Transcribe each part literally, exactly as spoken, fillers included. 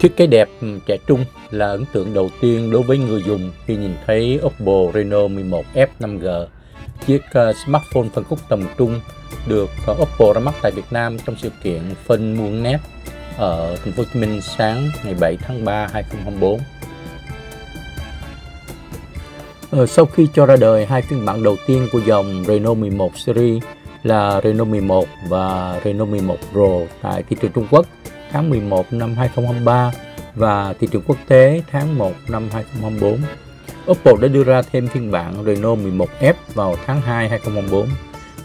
Thiết kế đẹp, trẻ trung là ấn tượng đầu tiên đối với người dùng khi nhìn thấy Oppo Reno mười một F năm G. Chiếc smartphone phân khúc tầm trung được Oppo ra mắt tại Việt Nam trong sự kiện Phân Muôn Nét ở thành phố Hồ Chí Minh sáng ngày bảy tháng ba hai nghìn không trăm hai mươi tư. Sau khi cho ra đời hai phiên bản đầu tiên của dòng Reno mười một Series là Reno mười một và Reno mười một Pro tại thị trường Trung Quốc tháng mười một năm hai nghìn không trăm hai mươi ba và thị trường quốc tế tháng một năm hai nghìn không trăm hai mươi tư, Oppo đã đưa ra thêm phiên bản Reno mười một F vào tháng hai năm hai nghìn không trăm hai mươi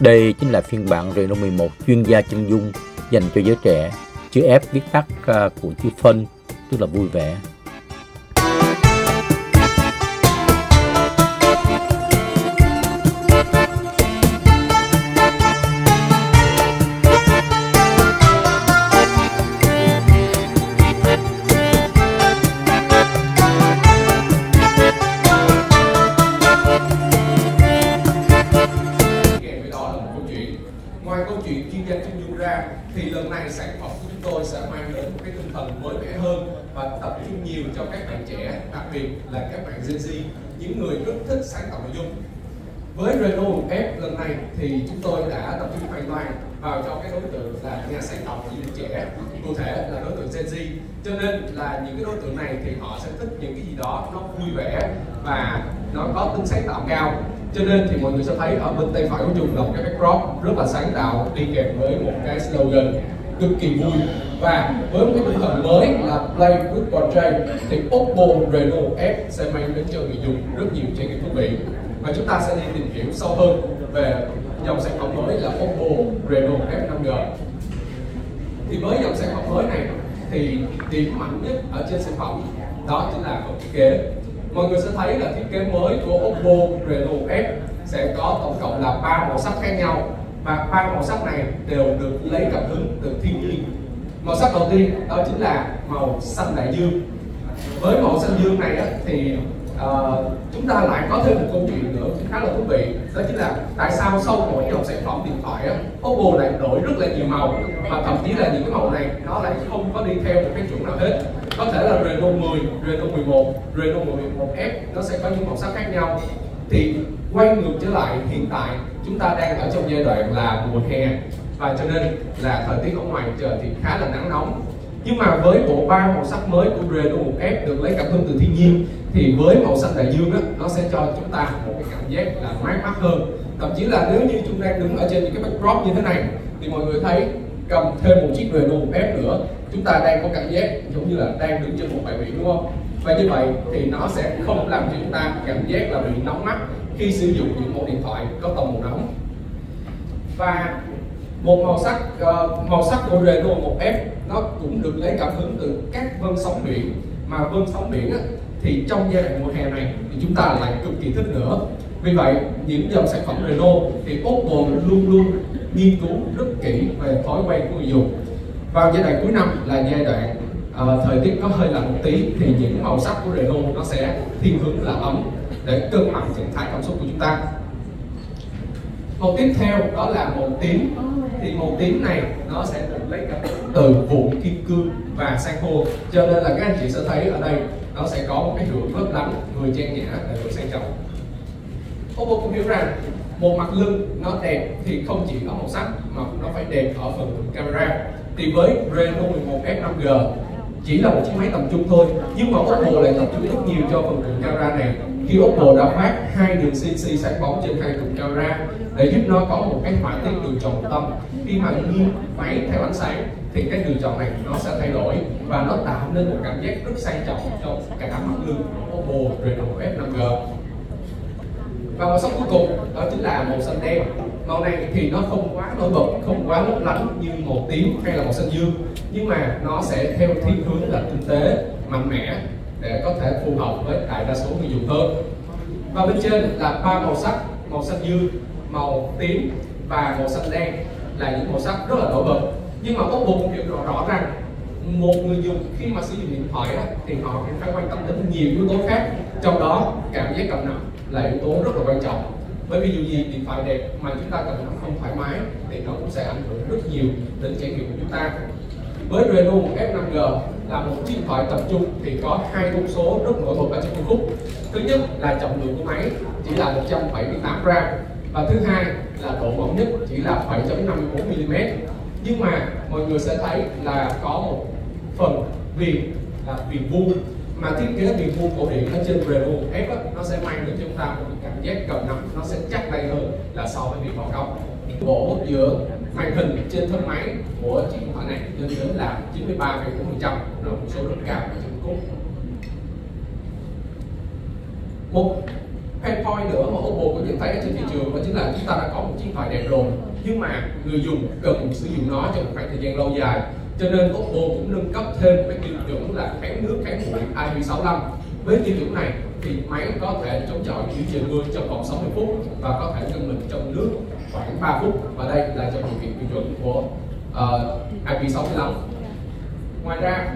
tư. Đây chính là phiên bản Reno mười một chuyên gia chân dung dành cho giới trẻ, chữ F viết tắt của chữ Fun, tức là vui vẻ. Ngoài câu chuyện chuyên gia chân dung ra thì lần này sản phẩm của chúng tôi sẽ mang đến một cái tinh thần mới mẻ hơn và tập trung nhiều cho các bạn trẻ, đặc biệt là các bạn Gen Z, những người rất thích sáng tạo nội dung. Với Reno mười một F lần này thì chúng tôi đã tập trung hoàn toàn vào cho cái đối tượng là nhà sáng tạo nội dung trẻ, cụ thể là đối tượng Gen Z. Cho nên là những cái đối tượng này thì họ sẽ thích những cái gì đó nó vui vẻ và nó có tính sáng tạo cao. Cho nên thì mọi người sẽ thấy ở bên tay phải của chúng là một cái backdrop rất là sáng tạo đi kèm với một cái slogan cực kỳ vui, và với một cái tinh thần mới là Playbook Quadray thì Oppo Reno F sẽ mang đến cho người dùng rất nhiều trải nghiệm thú vị, và chúng ta sẽ đi tìm hiểu sâu hơn về dòng sản phẩm mới là Oppo Reno F năm G. Thì với dòng sản phẩm mới này thì điểm mạnh nhất ở trên sản phẩm đó chính là phần thiết kế. Mọi người sẽ thấy là thiết kế mới của Oppo Reno F sẽ có tổng cộng là ba màu sắc khác nhau, và ba màu sắc này đều được lấy cảm hứng từ thiên nhiên. Màu sắc đầu tiên đó chính là màu xanh đại dương. Với màu xanh dương này thì uh, chúng ta lại có thêm một câu chuyện nữa khá là thú vị, đó chính là tại sao sau mỗi dòng sản phẩm điện thoại Oppo lại đổi rất là nhiều màu, và thậm chí là những cái màu này nó lại không có đi theo một cái chuẩn nào hết. Có thể là Reno mười, Reno mười một, Reno mười một F nó sẽ có những màu sắc khác nhau. Thì quay ngược trở lại hiện tại, chúng ta đang ở trong giai đoạn là mùa hè, và cho nên là thời tiết ở ngoài trời thì khá là nắng nóng. Nhưng mà với bộ ba màu sắc mới của Reno mười một F được lấy cảm hứng từ thiên nhiên, thì với màu xanh đại dương đó, nó sẽ cho chúng ta một cái cảm giác là mát mát hơn. Thậm chí là nếu như chúng đang đứng ở trên những cái backdrop như thế này thì mọi người thấy cầm thêm một chiếc Reno mười một F nữa, chúng ta đang có cảm giác giống như là đang đứng trên một bãi biển, đúng không? Và như vậy thì nó sẽ không làm cho chúng ta cảm giác là bị nóng mắt khi sử dụng những mẫu điện thoại có tông màu nóng. Và một màu sắc uh, màu sắc của Reno mười một F nó cũng được lấy cảm hứng từ các vân sóng biển, mà vân sóng biển á, thì trong giai đoạn mùa hè này thì chúng ta lại cực kỳ thích nữa. Vì vậy những dòng sản phẩm Reno thì Oppo luôn luôn nghiên cứu rất kỹ về thói quen của người dùng. Vào giai đoạn cuối năm là giai đoạn uh, thời tiết có hơi lạnh một tí thì những màu sắc của Reno nó sẽ thiên hướng là ấm để cân bằng trạng thái cảm xúc của chúng ta. Màu tiếp theo đó là màu tím. Thì màu tím này nó sẽ được lấy cảm hứng từ vụn kim cương và san hô, cho nên là các anh chị sẽ thấy ở đây nó sẽ có một cái hưởng lấp lánh, người trang nhã và người sang trọng. Oppo cũng hiểu rằng một mặt lưng nó đẹp thì không chỉ ở màu sắc mà nó phải đẹp ở phần camera. Thì với Reno mười một F năm G chỉ là một chiếc máy tầm trung thôi, nhưng mà Oppo lại tập trung rất nhiều cho phần cụm camera này, khi Oppo đã phát hai đường xê en xê sáng bóng trên hai cụm camera để giúp nó có một cái họa tiết đường tròn tâm. Khi mà nghiêng máy theo ánh sáng thì cái đường tròn này nó sẽ thay đổi và nó tạo nên một cảm giác rất sang trọng trong cả mặt lưng của Oppo Reno mười một F năm G. Và màu sắc cuối cùng đó chính là màu xanh đen. Màu này thì nó không quá nổi bật, không quá lấp lánh như màu tím hay là màu xanh dương, nhưng mà nó sẽ theo thiên hướng là tinh tế, mạnh mẽ để có thể phù hợp với đại đa số người dùng hơn. Và bên trên là ba màu sắc, màu xanh dương, màu tím và màu xanh đen là những màu sắc rất là nổi bật. Nhưng mà Oppo cũng hiểu rõ, rõ rằng một người dùng khi mà sử dụng điện thoại thì họ cũng phải quan tâm đến nhiều yếu tố khác, trong đó cảm giác cầm nắm là yếu tố rất là quan trọng. Bởi vì dù gì điện thoại đẹp mà chúng ta cầm nắm không thoải mái thì nó cũng sẽ ảnh hưởng rất nhiều đến trải nghiệm của chúng ta. Với Reno mười một F năm G là một chiếc điện thoại tầm trung thì có hai thông số rất nổi bật ở trên phân khúc. Thứ nhất là trọng lượng của máy chỉ là một trăm bảy mươi tám gram và thứ hai là độ mỏng nhất chỉ là bảy phẩy năm mươi bốn mi li mét. Nhưng mà mọi người sẽ thấy là có một phần viền là viền vuông, mà thiết kế viền vuông cổ điển ở trên Reno F á, nó sẽ mang đến cho chúng ta một cảm giác cầm nắm nó sẽ chắc tay hơn là so với viền bao góc. Gỗ giữa màn hình trên thân máy của chiếc điện thoại này lên đến là chín mươi ba phẩy bốn phần trăm, là một số rất cao của phân khúc. Một cái point nữa mà Oppo có thể thấy trên thị trường đó chính là chúng ta đã có một chiếc điện thoại đẹp rồi, nhưng mà người dùng cần sử dụng nó trong một khoảng thời gian lâu dài, cho nên Oppo cũng nâng cấp thêm cái tiêu chuẩn là kháng nước kháng bụi I P sáu mươi lăm. Với tiêu chuẩn này thì máy có thể chống chọi dưới trời mưa trong vòng sáu mươi phút và có thể ngâm mình trong nước khoảng ba phút, và đây là trong điều kiện tiêu chuẩn của uh, I P sáu mươi lăm. Ngoài ra